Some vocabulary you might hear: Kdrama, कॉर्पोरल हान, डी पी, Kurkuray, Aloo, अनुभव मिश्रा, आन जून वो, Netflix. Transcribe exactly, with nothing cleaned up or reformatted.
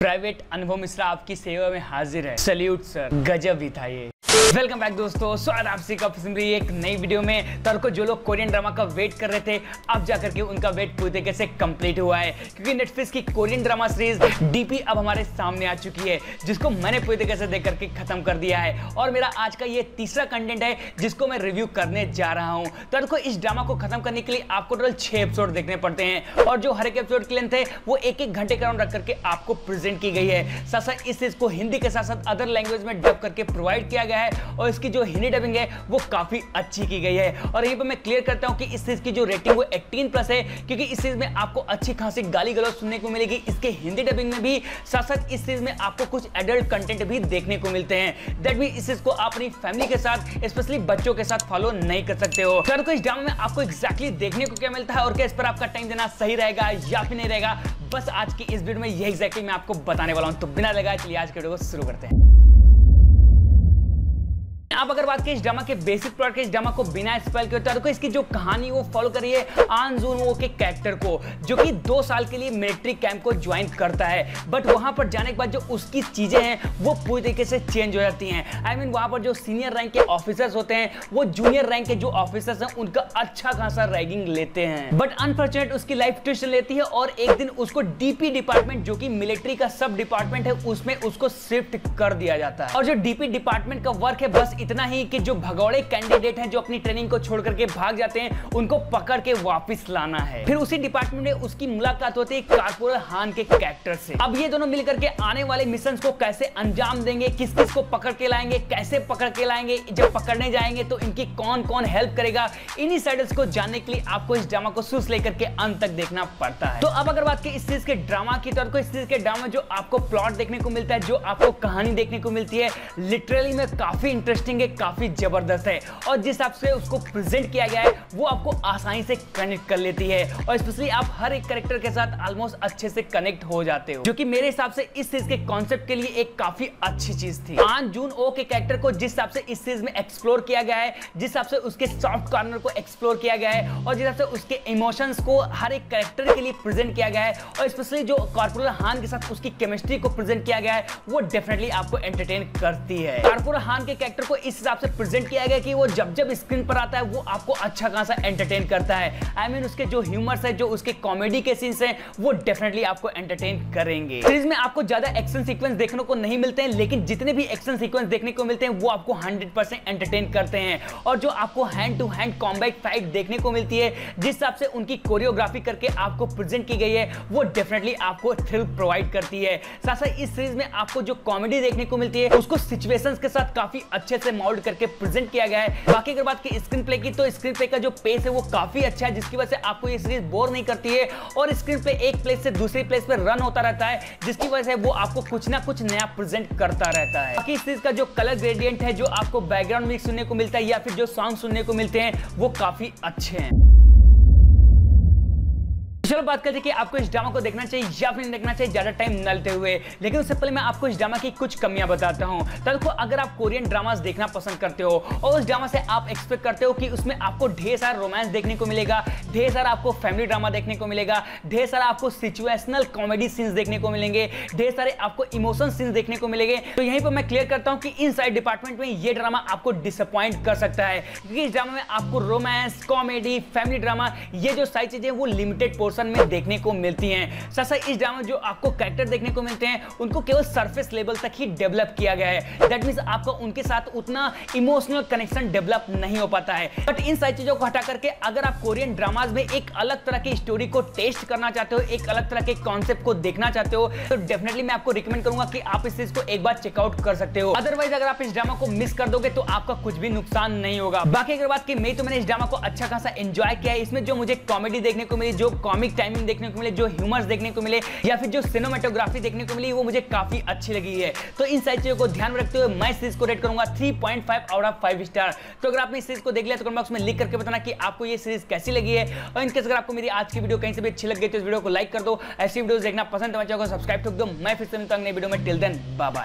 Private अनुभव मिश्रा आपकी सेवा में हाजिर है। सैल्यूट सर, गजब ही था ये। वेलकम बैक दोस्तों, स्वागत आप सभी का एक नई वीडियो में। तो जो लोग कोरियन ड्रामा का वेट कर रहे थे, अब जाकर के उनका वेट पूरी तरीके से कंप्लीट हुआ है, क्योंकि नेटफ्लिक्स की Korean drama series डी पी अब हमारे सामने आ चुकी है, जिसको मैंने पूरी तरीके से देख करके खत्म कर दिया है। और मेरा आज का ये तीसरा कंटेंट है जिसको मैं रिव्यू करने जा रहा हूँ। तो इस ड्रामा को खत्म करने के लिए आपको टोटल छह एपिसोड देखने पड़ते हैं, और जो हर एक एपिसोड की लेंथ है वो एक एक घंटे का राउंड रख करके आपको प्रेजेंट की गई है। साथ साथ इस सीरीज को हिंदी के साथ साथ अदर लैंग्वेज में डब करके प्रोवाइड किया गया है, और इसकी जो हिंदी डबिंग है वो काफी अच्छी की गई है। और यहीं पर मैं क्लियर करता हूं कि इस सीरीज की जो रेटिंग वो अठारह प्लस है, क्योंकि इस सीरीज में आपको अच्छी खासी गाली गलौज सुनने को मिलेगी इसके हिंदी डबिंग में भी। साथ साथ इस सीरीज में आपको कुछ एडल्ट कंटेंट भी देखने को मिलते हैं, दैट मींस इस सीरीज को आप अपनी फैमिली के साथ, स्पेशली बच्चों के साथ फॉलो नहीं कर सकते हो। सर को इस ड्रामा में आपको एग्जैक्टली देखने को क्या मिलता है और क्या इस पर आपका टाइम देना सही रहेगा या फिर नहीं रहेगा, बस आज की इस वीडियो में ये एग्जैक्टली मैं आपको बताने वाला हूं। तो बिना लगाए चलिए आज के वीडियो को शुरू करते हैं। आप अगर बात करें इस ड्रामा के बेसिक प्लॉट के, इस ड्रामा को बिना स्पॉइल किए तो इसकी जो कहानी वो फॉलो करी है आन जून वो के कैरेक्टर को, जो कि दो साल के लिए मिलिट्री कैंप को ज्वाइन करता है, बट वहां पर जाने के बाद जो उसकी चीजें हैं वो पूरी तरीके से चेंज हो जाती हैं। आई मीन वहां पर जो सीनियर रैंक के ऑफिसर्स होते हैं वो जूनियर रैंक के जो ऑफिसर्स हैं उनका अच्छा खासा रैगिंग लेते हैं, बट अनफॉर्चुनेट उसकी लाइफ ट्विस्ट लेती है और एक दिन उसको डी पी डिपार्टमेंट, जो कि मिलिट्री का सब डिपार्टमेंट है, उसमें उसको शिफ्ट कर दिया जाता है। और जो डी पी डिपार्टमेंट का वर्क है बस इतना ही कि जो भगौड़े कैंडिडेट हैं जो अपनी ट्रेनिंग को छोड़ करके भाग जाते हैं उनको पकड़ के वापस लाना है। फिर उसी डिपार्टमेंट में उसकी मुलाकात होती है कॉर्पोरल हान के कैरेक्टर से। अब ये दोनों मिलकर के आने वाले मिशंस को कैसे अंजाम देंगे, किस किस को पकड़ के लाएंगे, कैसे पकड़ के लाएंगे, जब पकड़ने जाएंगे तो इनकी कौन कौन हेल्प करेगा, इन्हीं साइडल्स को जानने के लिए आपको इस ड्रामा को शुरू लेकर के अंत तक देखना पड़ता है। तो अब अगर बात की इस चीज के ड्रामा की, तो इस चीज के ड्रामा जो आपको प्लॉट देखने को मिलता है, जो आपको कहानी देखने को मिलती है, लिटरली में काफी इंटरेस्टिंग, काफी जबरदस्त है। और जिस हिसाब से उसको प्रेजेंट किया गया है वो आपको आसानी से कनेक्ट कर लेती है, और स्पेशली आप हर एक कैरेक्टर के साथ ऑलमोस्ट अच्छे से कनेक्ट हो जाते हो, जो कि मेरे हिसाब से इस सीरीज के कॉन्सेप्ट के लिए एक काफी अच्छी चीज थी। आन जून ओ के कैरेक्टर को जिस हिसाब से इस सीरीज में एक्सप्लोर किया गया है, जिस हिसाब से उसके सॉफ्ट कॉर्नर को एक्सप्लोर किया गया है, और जिस हिसाब से उसके इमोशंस को हर एक कैरेक्टर के लिए प्रेजेंट किया गया है, और स्पेशली जो कॉर्पोरल हान के साथ उसकी केमिस्ट्री को प्रेजेंट किया गया है, वो डेफिनेटली आपको एंटरटेन करती है। कॉर्पोरल हान के कैरेक्टर को इस हिसाब से प्रेजेंट किया गया कि वो जब जब स्क्रीन पर आता है वो आपको अच्छा खासा एंटरटेन करता है। आई I मीन mean, उसके जो ह्यूमर्स है, जो उसके कॉमेडी के सीन्स हैं, वो डेफिनेटली आपको एंटरटेन करेंगे। सीरीज में आपको ज्यादा एक्शन सीक्वेंस देखने को नहीं मिलते हैं, लेकिन जितने भी एक्शन सीक्वेंस देखने को मिलते हैं वो आपको हंड्रेड परसेंट एंटरटेन करते हैं। और जो आपको hand to hand combat fight देखने को मिलती है, जिस हिसाब से उनकी कोरियोग्राफी करके आपको प्रेजेंट की गई है, वो डेफिनेटली आपको थ्रिल प्रोवाइड करती है। साथ साथ इस सीरीज में आपको जो कॉमेडी देखने को मिलती है उसको सिचुएशंस के साथ काफी अच्छे से मोल्ड करके प्रेजेंट किया गया है। बाकी अगर बात की स्क्रीन प्ले की, तो स्क्रीन प्ले का जो पेस है वो काफी अच्छा है, जिसकी वजह से आपको ये सीरीज बोर नहीं करती है, और स्क्रीन प्ले एक प्लेस से दूसरी प्लेस पे रन होता रहता है, जिसकी वजह से वो आपको कुछ ना कुछ नया प्रेजेंट करता रहता है। बाकी इस सीरीज का जो कलर ग्रेडियंट है, जो आपको बैकग्राउंड म्यूजिक सुनने को मिलता है या फिर जो सॉन्ग सुनने को मिलते हैं, वो काफी अच्छे हैं। चलो बात करते हैं कि आपको इस ड्रामा को देखना चाहिए या फिर नहीं देखना चाहिए ज्यादा टाइम नलते हुए, लेकिन उससे पहले मैं आपको इस ड्रामा की कुछ कमियां बताता हूं। तो अगर आप कोरियन ड्रामास देखना पसंद करते हो और उस ड्रामा से आप एक्सपेक्ट करते हो कि उसमें आपको ढेर सारा रोमांस देखने को मिलेगा, ढेर सारा आपको फैमिली ड्रामा देखने को मिलेगा, ढेर सारा आपको सिचुएशनल कॉमेडी सीन्स देखने को मिलेंगे, ढेर सारे आपको इमोशन सीन्स देखने को मिलेंगे, तो यहीं पर मैं क्लियर करता हूँ कि इन साइड डिपार्टमेंट में ये ड्रामा आपको डिसअपॉइंट कर सकता है, क्योंकि इस ड्रामा में आपको रोमांस, कॉमेडी, फैमिली ड्रामा, ये जो सारी चीजें वो लिमिटेड पोर्शन में देखने को मिलती हैं। साथ साथ इस ड्रामा में जो आपको कैरेक्टर देखने को मिलते हैं उनको केवल सरफेस लेवल तक ही डेवलप किया गया है, दैट मींस आपका उनके साथ उतना इमोशनल कनेक्शन डेवलप नहीं हो पाता है। बट इन सारी चीजों को हटा करके अगर आप कोरियन ड्रामास में एक अलग तरह की स्टोरी को टेस्ट करना चाहते हो, एक अलग तरह के कॉन्सेप्ट को देखना चाहते हो, तो डेफिनेटली मैं आपको रिकमेंड करूंगा कि आप इस चीज को एक बार चेकआउट कर सकते हो। अदरवाइज अगर आप इस ड्रामा को मिस कर दोगे तो आपका कुछ भी नुकसान नहीं होगा। बाकी अगर बात की मैं, तो मैंने इस ड्रामा को अच्छा खासा एंजॉय किया है। इसमें जो मुझे कॉमेडी देखने को मिली, जो कॉमेडी टाइमिंग देखने को मिले, जो ह्यूमर्स देखने को मिले, या फिर जो सिनेमेटोग्राफी देखने को मिली, वो मुझे काफी अच्छी लगी है। तो इन सारी चीजों को ध्यान में रखते हुए मैं इस सीरीज को रेट करूंगा three point five out of five star. तो अगर आपने इस सीरीज को देख लिया तो कमेंट बॉक्स में लिख करके बताना कि आपको ये सीरीज कैसी लगी है। और इनकेस अगर आपको मेरी आज की वीडियो कहीं से भी अच्छी लग गई तो इस वीडियो को लाइक कर दो। ऐसी वीडियो देखना पसंद है तो चैनल को सब्सक्राइब कर दो। मैं फिर से मिलता हूं नई वीडियो में। Till then bye bye.